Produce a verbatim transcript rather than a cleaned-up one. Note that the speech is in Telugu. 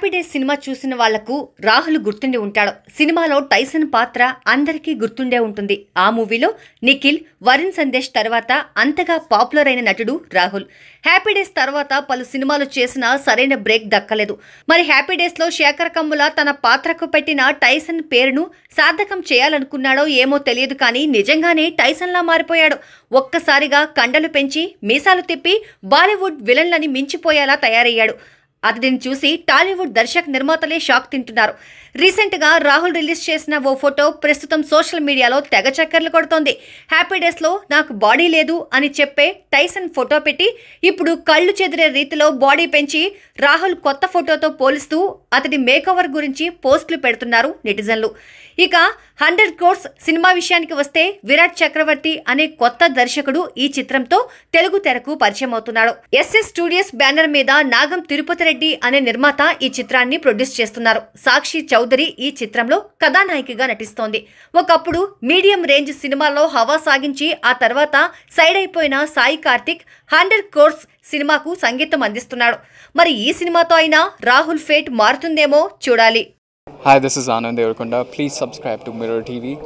హ్యాపీ డేస్ సినిమా చూసిన వాళ్లకు రాహుల్ గుర్తుండే ఉంటాడు. సినిమాలో టైసన్ పాత్ర అందరికీ గుర్తుండే ఉంటుంది. ఆ మూవీలో నిఖిల్, వరుణ్ సందేశ్ తర్వాత అంతగా పాపులర్ అయిన నటుడు రాహుల్. హ్యాపీ డేస్ తర్వాత పలు సినిమాలు చేసినా సరైన బ్రేక్ దక్కలేదు. మరి హ్యాపీ డేస్ లో శేఖర్ కమ్ముల తన పాత్రకు పెట్టిన టైసన్ పేరును సార్థకం చేయాలనుకున్నాడో ఏమో తెలియదు, కానీ నిజంగానే టైసన్లా మారిపోయాడు. ఒక్కసారిగా కండలు పెంచి మీసాలు తిప్పి బాలీవుడ్ విలన్లని మించిపోయేలా తయారయ్యాడు. అతడిని చూసి టాలీవుడ్ దర్శక నిర్మాతలే షాక్ తింటున్నారు. రీసెంట్ గా రాహుల్ రిలీజ్ చేసిన ఓ ఫోటో ప్రస్తుతం సోషల్ మీడియాలో తెగ చక్కర్లు కొడుతోంది. హ్యాపీ డేస్ లో నాకు బాడీ లేదు అని చెప్పే టైసన్ ఫోటో పెట్టి ఇప్పుడు కళ్ళు చెదిరే రీతిలో బాడీ పెంచి రాహుల్ కొత్త ఫోటోతో పోలిస్తూ అతడి మేకోవర్ గురించి పోస్టులు పెడుతున్నారు నెటిజన్లు. ఇక హండ్రెడ్ క్రోర్స్ సినిమా విషయానికి వస్తే విరాట్ చక్రవర్తి అనే కొత్త దర్శకుడు ఈ చిత్రంతో తెలుగు తెరకు పరిచయం అవుతున్నాడు. ఎస్ఎస్ స్టూడియోస్ బ్యానర్ మీద నాగం తిరుపతిరెడ్డి అనే నిర్మాత ఈ చిత్రాన్ని ప్రొడ్యూస్ చేస్తున్నారు. సాక్షి చౌదరి ఈ చిత్రంలో కథానాయికగా నటిస్తోంది. ఒకప్పుడు మీడియం రేంజ్ సినిమాల్లో హవా సాగించి ఆ తర్వాత సైడ్ అయిపోయిన సాయి కార్తిక్ హండ్రెడ్ క్రోర్స్ సినిమాకు సంగీతం అందిస్తున్నాడు. మరి ఈ సినిమాతో అయినా రాహుల్ ఫేట్ మారుతుందేమో చూడాలి. Hi, this is Anand Devarkonda. Please subscribe to Mirror T V.